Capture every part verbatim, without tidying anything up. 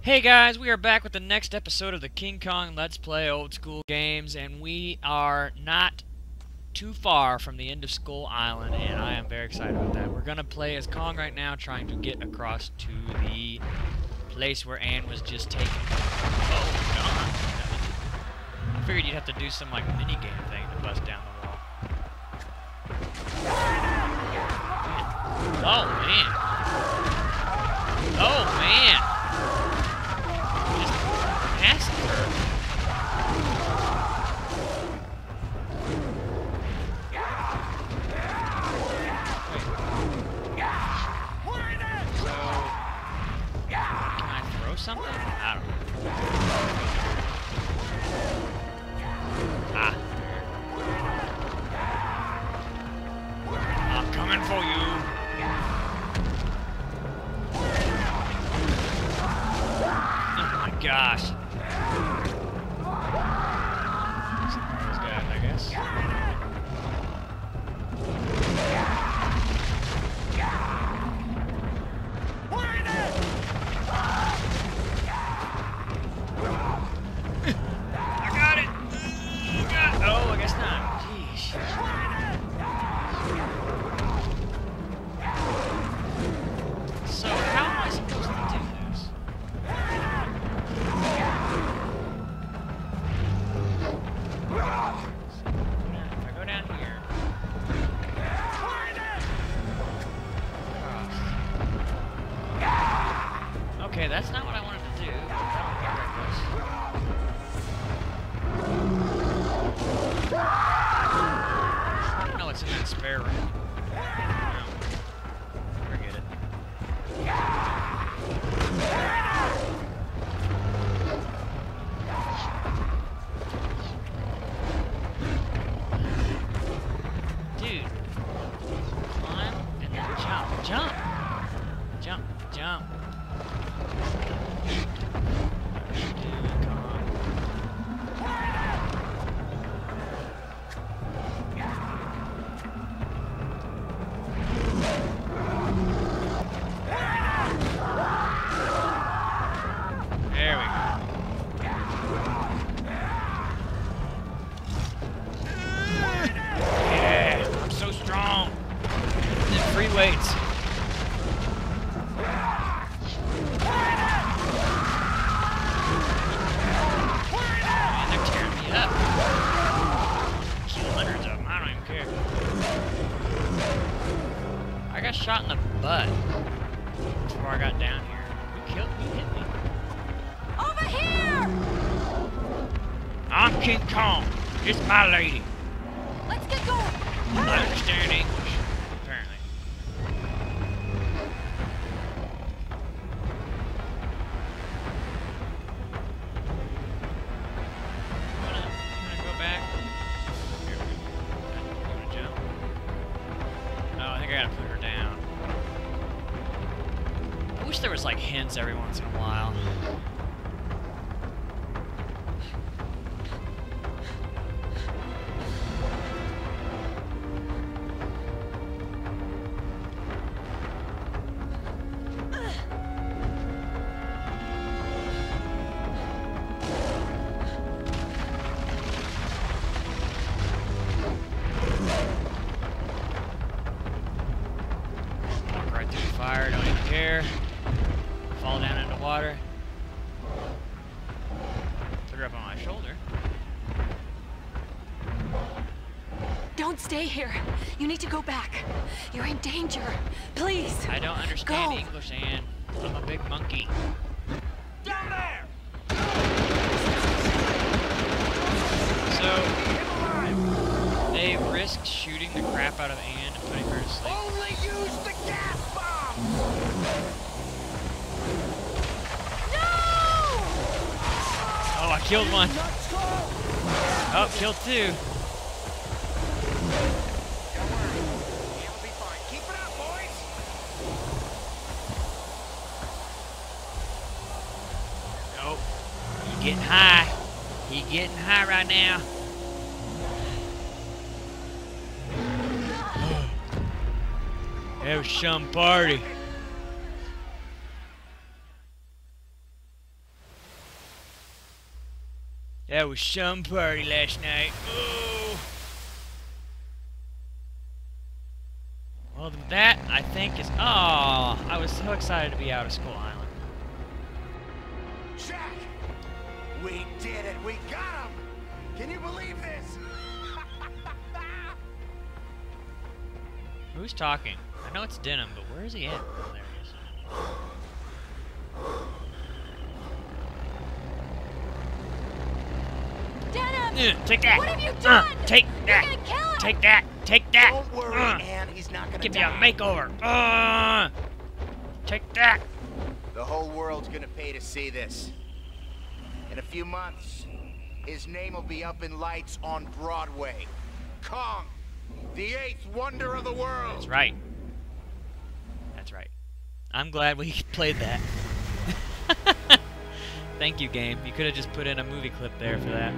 Hey guys, we are back with the next episode of the King Kong Let's Play Old School Games, and we are not too far from the end of Skull Island, and I am very excited about that. We're gonna play as Kong right now, trying to get across to the place where Anne was just taken. Oh god! I figured you'd have to do some like mini game thing to bust down the wall. Oh man! Oh man! Oh, man. Something? I don't know. Ah. I'm coming for you. Oh my gosh. This guy, I guess. Okay, that's not what I wanted to do. I don't know what's in that spare room. No. Never get it. Dude. Climb and then jump. Jump. Jump. Jump. I got shot in the butt before I got down here. Who killed me? Hit me. Over here! I'm King Kong. It's my lady. Let's get going. I understand English, apparently. I wish there was like hints every once in a while. Walk right through the fire, don't even care. Fall down into water. Put her up on my shoulder. Don't stay here. You need to go back. You're in danger. Please. I don't understand go. English, Anne. I'm a big monkey. Down there! So, they risked shooting the crap out of Anne and putting her to sleep. Only use the gas bomb! Oh, I killed one. Oh, killed two. Don't worry. It'll be fine. Keep it up, boys. Nope. He's getting high. He's getting high right now. It was some party. That was some party last night. Oh. Well, that I think is. Oh, I was so excited to be out of Skull Island. Jack, we did it. We got him. Can you believe this? Who's talking? I know it's Denham, but where is he at? Oh, there he is. Denham! Take that! What have you done? Uh, take that! You're gonna kill him. Take that! Take that! Don't worry, uh, Anne. He's not gonna give die. You a makeover. Uh, take that! The whole world's gonna pay to see this. In a few months, his name will be up in lights on Broadway. Kong, the eighth wonder of the world. That's right. That's right. I'm glad we played that. Thank you, game. You could have just put in a movie clip there for that.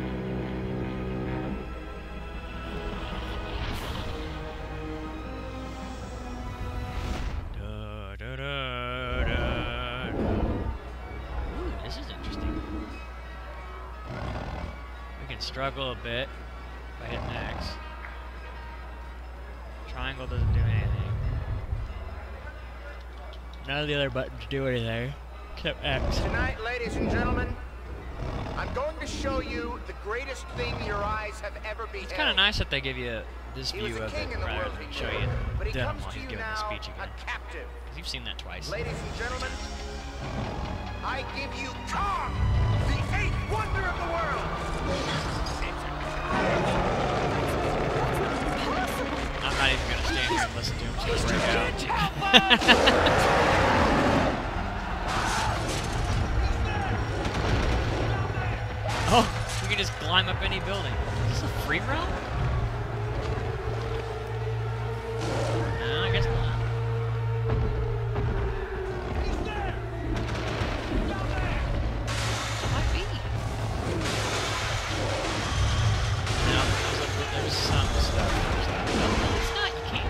Da, da, da, da, da. Ooh, this is interesting. We can struggle a bit by hitting X. Triangle doesn't do anything. None of the other buttons do anything. Tonight, ladies and gentlemen, I'm going to show you the greatest thing your eyes have ever beheld. It's kind of nice that they give you this view of it rather than show you Denham while he's giving the speech again. Because you've seen that twice. Ladies and gentlemen, I give you Kong, the eighth wonder of the world. I'm not even going to stand here and listen to him. So he's freaking out. Oh, we can just climb up any building. Is this a free room? No, I guess not. He's there. Down there. Might be. No, there's, there's some stuff. There's no, no, it's not. You can't.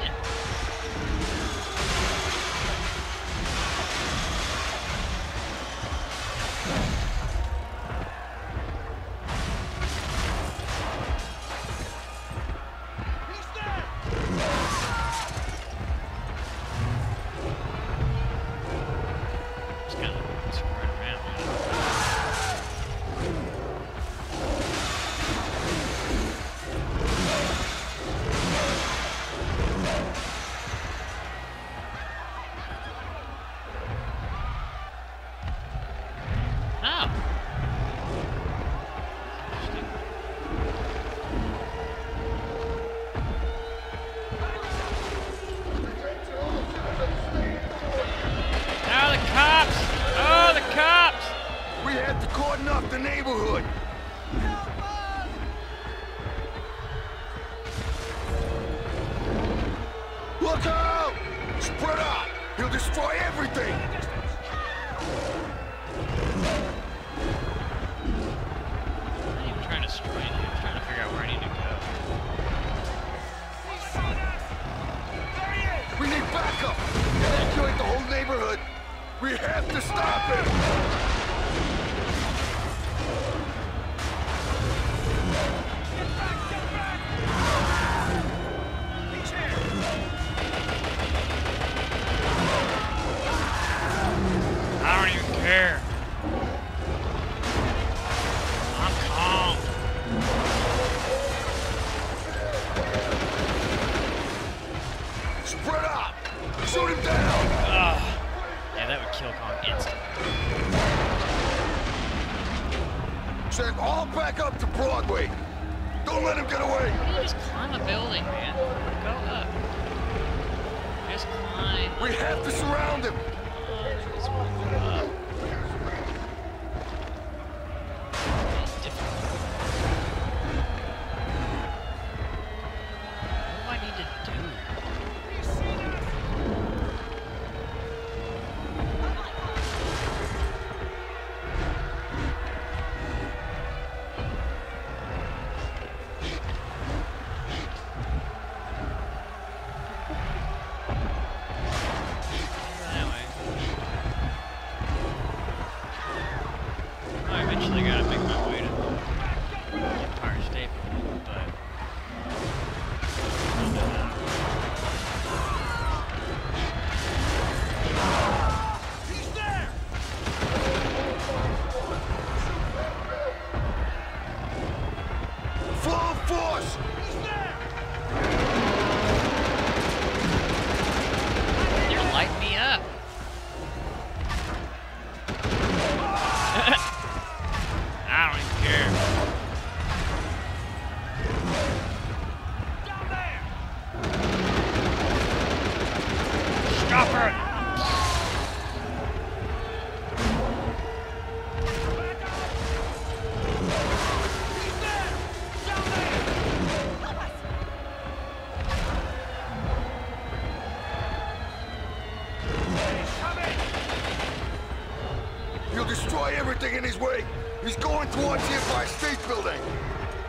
destroy everything in his way. He's going towards the Empire State Building.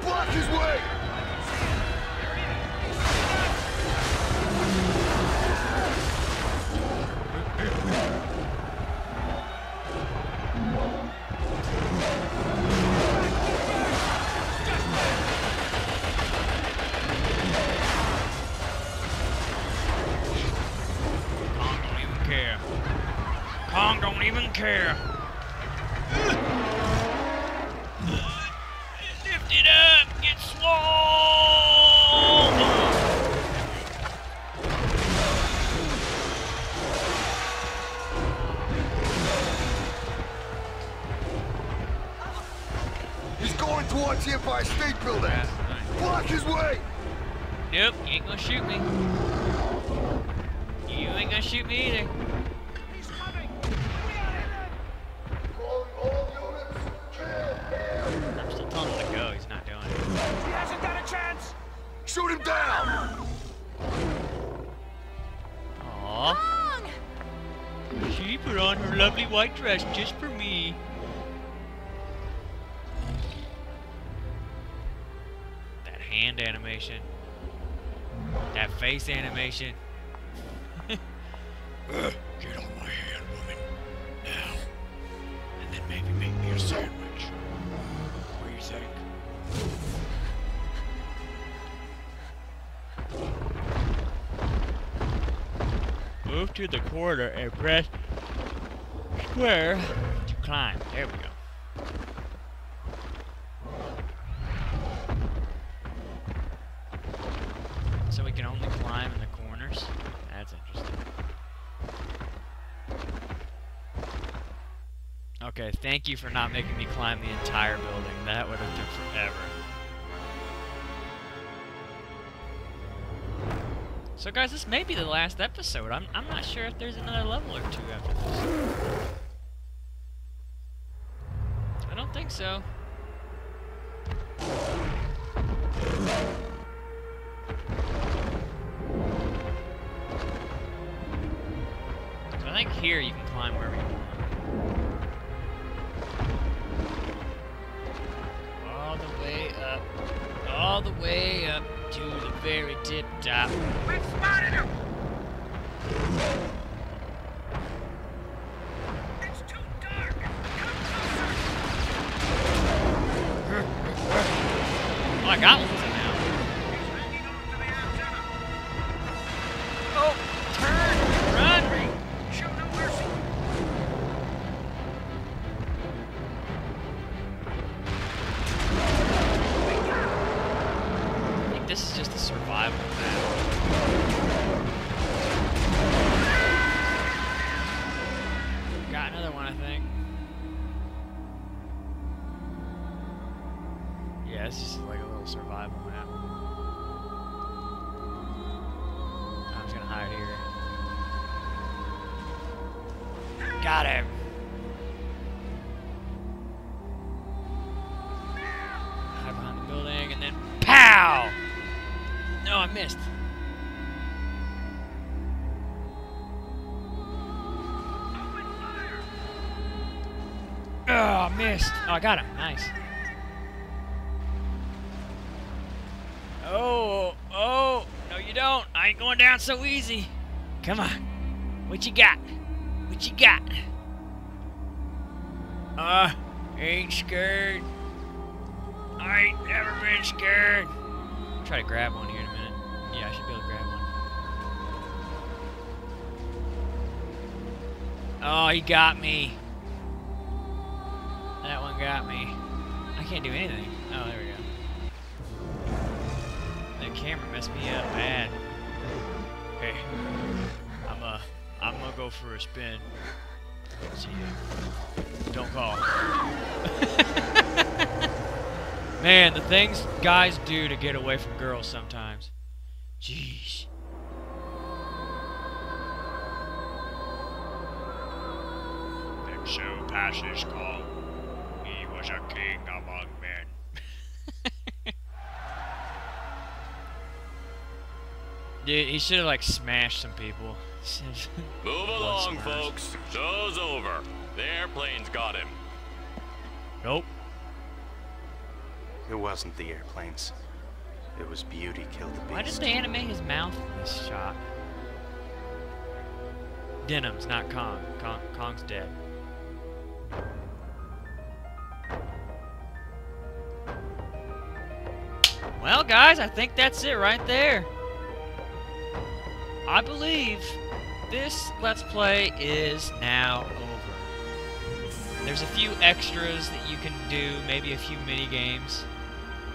Block his way! Kong don't even care. Lift it up, get swole. He's going towards the Empire State Building. Nice. Block his way. Nope, you ain't gonna shoot me. You ain't gonna shoot me either. Shoot him down! Aww. Kong! She put on her lovely white dress just for me. That hand animation. That face animation. uh, get on my hand, woman. Now. And then maybe make me a sandwich. What do you think? Move to the corridor and press square to climb. There we go. So we can only climb in the corners. That's interesting. Okay, thank you for not making me climb the entire building. That would have took forever. So guys, this may be the last episode. I'm, I'm not sure if there's another level or two after this. I don't think so. I think here you can climb wherever you want. All the way up. All the way up. To the very tip top. We've spotted him! It's too dark! Come closer! Oh, I got one now. He's hanging on to the antenna. Oh, turn! Run! Show no mercy! I think this is just a survival map. Got another one, I think. Yeah, it's just like a little survival map. I'm just gonna hide here. Got him! Hide behind the building and then pow! No, I missed. Open fire. Oh, I missed. Oh, I got him. Nice. Oh, oh. No, you don't. I ain't going down so easy. Come on. What you got? What you got? Uh, ain't scared. I ain't never been scared. Try to grab one here in a minute. Yeah, I should be able to grab one. Oh, he got me. That one got me. I can't do anything. Oh, there we go. That camera messed me up bad. Hey, I'm uh, I'm gonna go for a spin. See ya. Don't call. Man, the things guys do to get away from girls sometimes. Jeez. And so passes Kong. He was a king among men. Dude, he should have like smashed some people. Move along, folks. Show's over. The airplane's got him. Nope. It wasn't the airplanes. It was beauty killed the beast. Why did they animate his mouth in this shot? Denham's not Kong. Kong. Kong's dead. Well, guys, I think that's it right there. I believe this Let's Play is now over. There's a few extras that you can do, maybe a few mini-games,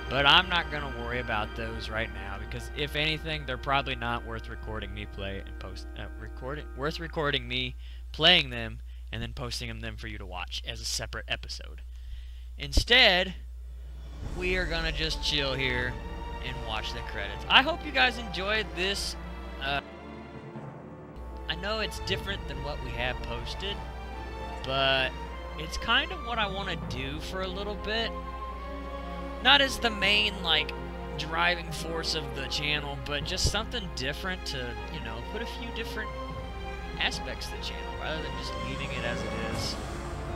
but I'm not going to worry about those right now because, if anything, they're probably not worth recording me play and post. Uh, recording worth recording me playing them and then posting them, them for you to watch as a separate episode. Instead, we are gonna just chill here and watch the credits. I hope you guys enjoyed this. Uh, I know it's different than what we have posted, but it's kind of what I want to do for a little bit. Not as the main, like, driving force of the channel, but just something different to, you know, put a few different aspects to the channel rather than just leaving it as it is.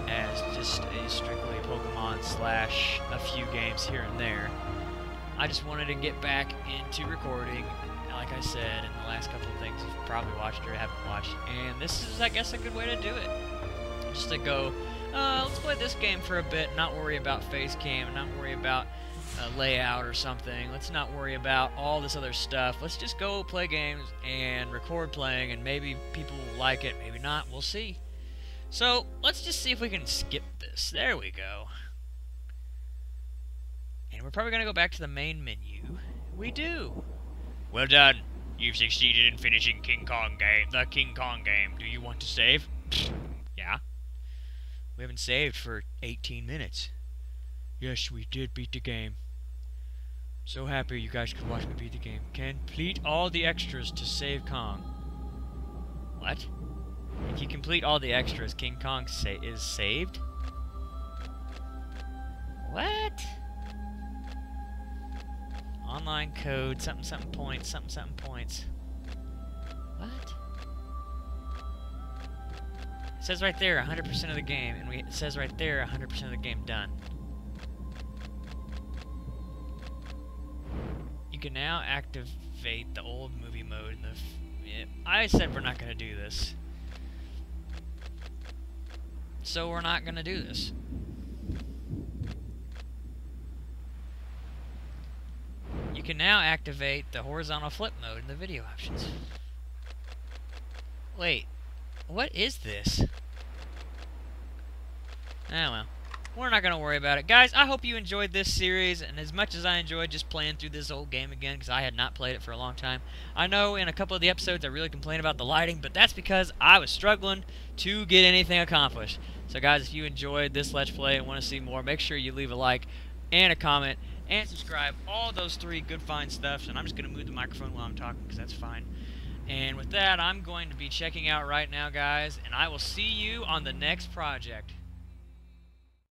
As just a strictly Pokemon slash a few games here and there. I just wanted to get back into recording, like I said, and the last couple of things you've probably watched or haven't watched, and this is, I guess, a good way to do it. Just to go, uh, let's play this game for a bit, not worry about face cam, not worry about uh, layout or something, let's not worry about all this other stuff, let's just go play games and record playing, and maybe people will like it, maybe not, we'll see. So, let's just see if we can skip this. There we go. And we're probably going to go back to the main menu. We do. Well done. You've succeeded in finishing King Kong game. The King Kong game. Do you want to save? Yeah. We haven't saved for eighteen minutes. Yes, we did beat the game. So happy you guys could watch me beat the game. Complete all the extras to save Kong. What? If you complete all the extras, King Kong sa is saved? What? Online code, something, something points, something, something points. What? It says right there, one hundred percent of the game, and we, it says right there, one hundred percent of the game done. You can now activate the old movie mode. And the f yeah, I said we're not going to do this. So we're not going to do this. You can now activate the horizontal flip mode in the video options. Wait, what is this? Ah, well, we're not going to worry about it. Guys, I hope you enjoyed this series, and as much as I enjoyed just playing through this old game again, because I had not played it for a long time. I know in a couple of the episodes I really complained about the lighting, but that's because I was struggling to get anything accomplished. So guys, if you enjoyed this Let's Play and want to see more, make sure you leave a like and a comment and subscribe. All those three good fine stuffs, and I'm just going to move the microphone while I'm talking because that's fine. And with that, I'm going to be checking out right now, guys, and I will see you on the next project.